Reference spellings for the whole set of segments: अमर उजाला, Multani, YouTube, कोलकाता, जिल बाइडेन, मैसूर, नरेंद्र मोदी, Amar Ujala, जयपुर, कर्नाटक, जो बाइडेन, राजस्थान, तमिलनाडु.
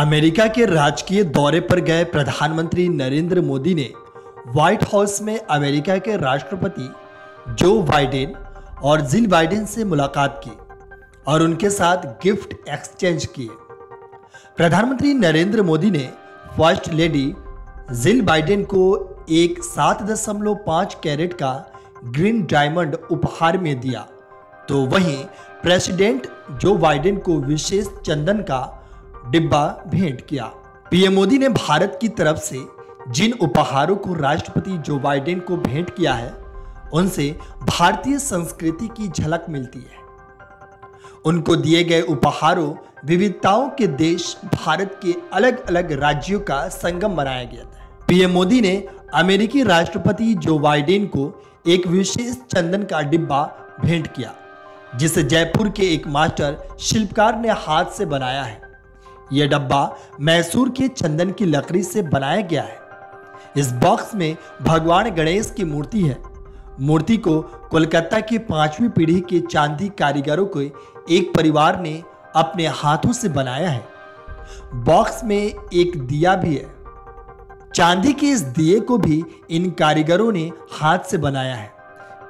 America के राजकीय दौरे पर गए प्रधानमंत्री नरेंद्र मोदी ने व्हाइट हाउस में अमेरिका के राष्ट्रपति जो बाइडेन और जिल बाइडेन से मुलाकात की और उनके साथ गिफ्ट एक्सचेंज किए। प्रधानमंत्री नरेंद्र मोदी ने फर्स्ट लेडी जिल बाइडेन को एक 7.5 कैरेट का ग्रीन डायमंड उपहार में दिया, तो वहीं प्रेसिडेंट जो बाइडेन को विशेष चंदन का डिब्बा भेंट किया। पीएम मोदी ने भारत की तरफ से जिन उपहारों को राष्ट्रपति जो बाइडेन को भेंट किया है, उनसे भारतीय संस्कृति की झलक मिलती है। उनको दिए गए उपहारों विविधताओं के देश भारत के अलग अलग राज्यों का संगम बनाया गया था। पीएम मोदी ने अमेरिकी राष्ट्रपति जो बाइडेन को एक विशेष चंदन का डिब्बा भेंट किया, जिसे जयपुर के एक मास्टर शिल्पकार ने हाथ से बनाया है। यह डब्बा मैसूर के चंदन की लकड़ी से बनाया गया है। इस बॉक्स में भगवान गणेश की मूर्ति है। मूर्ति को कोलकाता के 5वीं पीढ़ी के चांदी कारीगरों को एक परिवार ने अपने हाथों से बनाया है। बॉक्स में एक दिया भी है। चांदी के इस दिए को भी इन कारीगरों ने हाथ से बनाया है।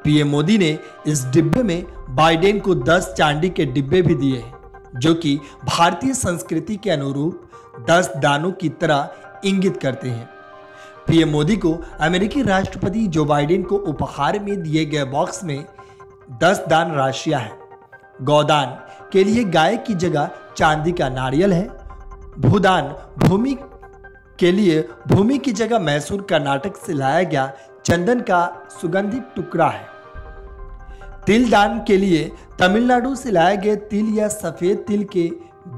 पीएम मोदी ने इस डिब्बे में बाइडेन को 10 चांदी के डिब्बे भी दिए हैं, जो कि भारतीय संस्कृति के अनुरूप 10 दानों की तरह इंगित करते हैं। पीएम मोदी को अमेरिकी राष्ट्रपति जो बाइडेन को उपहार में दिए गए बॉक्स में 10 दान राशियां हैं। गौदान के लिए गाय की जगह चांदी का नारियल है। भूदान भूमि के लिए भूमि की जगह मैसूर कर्नाटक से लाया गया चंदन का सुगंधित टुकड़ा है। तिल दान के लिए तमिलनाडु से लाए गए तिल या सफेद तिल के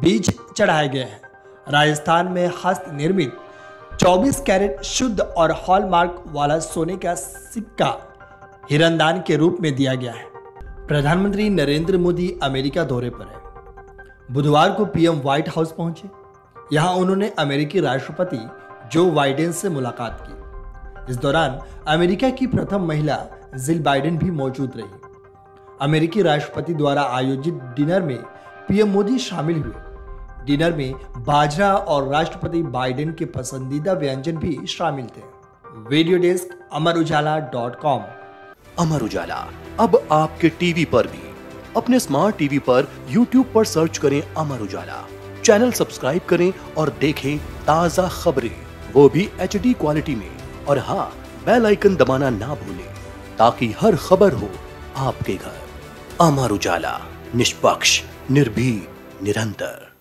बीज चढ़ाए गए हैं। राजस्थान में हस्त निर्मित 24 कैरेट शुद्ध और हॉलमार्क वाला सोने का सिक्का हिरन दान के रूप में दिया गया है। प्रधानमंत्री नरेंद्र मोदी अमेरिका दौरे पर है। बुधवार को पीएम व्हाइट हाउस पहुंचे। यहां उन्होंने अमेरिकी राष्ट्रपति जो बाइडेन से मुलाकात की। इस दौरान अमेरिका की प्रथम महिला जिल बाइडेन भी मौजूद रही। अमेरिकी राष्ट्रपति द्वारा आयोजित डिनर में पीएम मोदी शामिल हुए। डिनर में बाजरा और राष्ट्रपति बाइडेन के पसंदीदा व्यंजन भी शामिल थे। Video desk amarujala.com। अमर उजाला अब आपके टीवी पर भी। अपने स्मार्ट टीवी पर YouTube पर सर्च करें अमर उजाला, चैनल सब्सक्राइब करें और देखें ताज़ा खबरें, वो भी HD क्वालिटी में। और हाँ, बेल आइकन दबाना ना भूलें ताकि हर खबर हो आपके घर। अमर उजाला, निष्पक्ष, निर्भीक, निरंतर।